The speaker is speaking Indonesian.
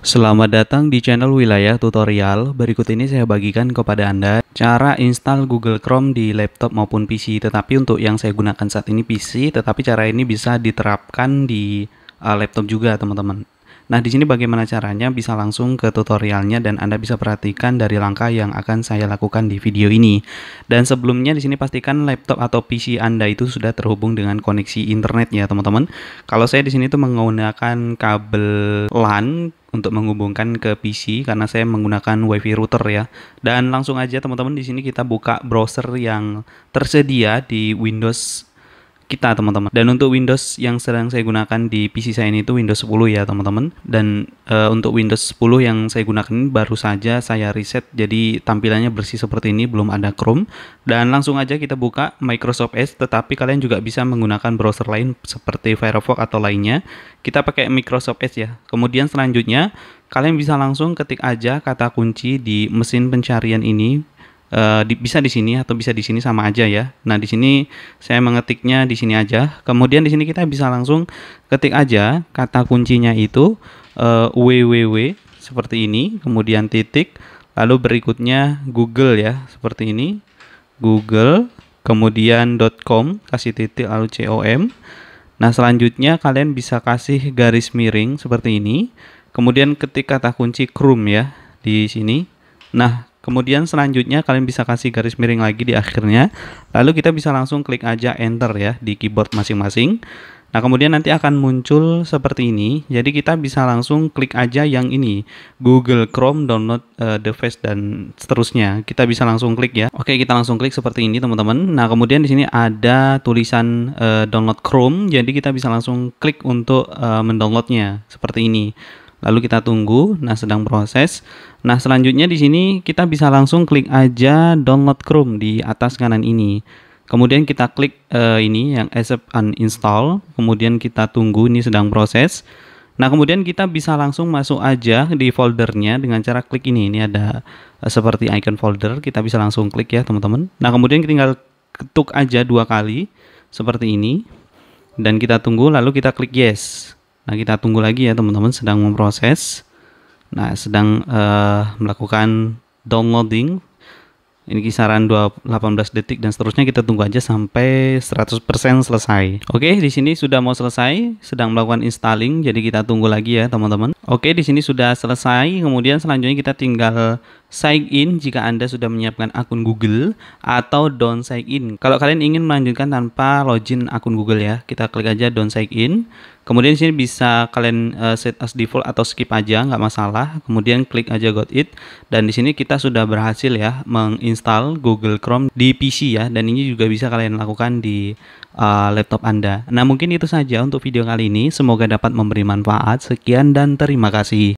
Selamat datang di channel Wilayah Tutorial. Berikut ini saya bagikan kepada Anda cara install Google Chrome di laptop maupun PC. Tetapi untuk yang saya gunakan saat ini PC, tetapi cara ini bisa diterapkan di laptop juga, teman-teman. Nah, di sini bagaimana caranya? Bisa langsung ke tutorialnya dan Anda bisa perhatikan dari langkah yang akan saya lakukan di video ini. Dan sebelumnya di sini pastikan laptop atau PC Anda itu sudah terhubung dengan koneksi internet ya, teman-teman. Kalau saya di sini tuh menggunakan kabel LAN untuk menghubungkan ke PC karena saya menggunakan WiFi router ya. Dan langsung aja teman-teman di sini kita buka browser yang tersedia di Windows kita, teman-teman. Dan untuk Windows yang sedang saya gunakan di PC saya ini itu Windows 10 ya, teman-teman. Dan untuk Windows 10 yang saya gunakan ini baru saja saya reset, jadi tampilannya bersih seperti ini, belum ada Chrome. Dan langsung aja kita buka Microsoft Edge, tetapi kalian juga bisa menggunakan browser lain seperti Firefox atau lainnya. Kita pakai Microsoft Edge ya. Kemudian selanjutnya kalian bisa langsung ketik aja kata kunci di mesin pencarian ini. Bisa di sini atau bisa di sini, sama aja ya. Nah, di sini saya mengetiknya di sini aja. Kemudian di sini kita bisa langsung ketik aja kata kuncinya itu www seperti ini, kemudian titik, lalu berikutnya Google ya, seperti ini. Google, kemudian .com, kasih titik lalu com. Nah, selanjutnya kalian bisa kasih garis miring seperti ini. Kemudian ketik kata kunci Chrome ya di sini. Nah, kemudian selanjutnya kalian bisa kasih garis miring lagi di akhirnya. Lalu kita bisa langsung klik aja enter ya di keyboard masing-masing. Nah, kemudian nanti akan muncul seperti ini. Jadi kita bisa langsung klik aja yang ini, Google Chrome download device dan seterusnya. Kita bisa langsung klik ya. Oke, kita langsung klik seperti ini, teman-teman. Nah, kemudian di sini ada tulisan download Chrome. Jadi kita bisa langsung klik untuk mendownloadnya seperti ini. Lalu kita tunggu, nah sedang proses. Nah, selanjutnya di sini kita bisa langsung klik aja download Chrome di atas kanan ini. Kemudian kita klik ini yang accept uninstall, kemudian kita tunggu, ini sedang proses. Nah, kemudian kita bisa langsung masuk aja di foldernya dengan cara klik ini. Ini ada seperti icon folder, kita bisa langsung klik ya, teman-teman. Nah, kemudian tinggal ketuk aja 2 kali seperti ini dan kita tunggu, lalu kita klik yes. Nah, kita tunggu lagi ya, teman-teman, sedang memproses. Nah, sedang melakukan downloading. Ini kisaran 18 detik dan seterusnya, kita tunggu aja sampai 100% selesai. Oke, di sini sudah mau selesai, sedang melakukan installing, jadi kita tunggu lagi ya, teman-teman. Oke, di sini sudah selesai, kemudian selanjutnya kita tinggal sign in jika Anda sudah menyiapkan akun Google, atau don't sign in kalau kalian ingin melanjutkan tanpa login akun Google ya. Kita klik aja don't sign in, kemudian di sini bisa kalian set as default atau skip aja, nggak masalah. Kemudian klik aja got it, dan di sini kita sudah berhasil ya menginstal Google Chrome di PC ya, dan ini juga bisa kalian lakukan di laptop Anda. Nah, mungkin itu saja untuk video kali ini, semoga dapat memberi manfaat. Sekian dan terima kasih.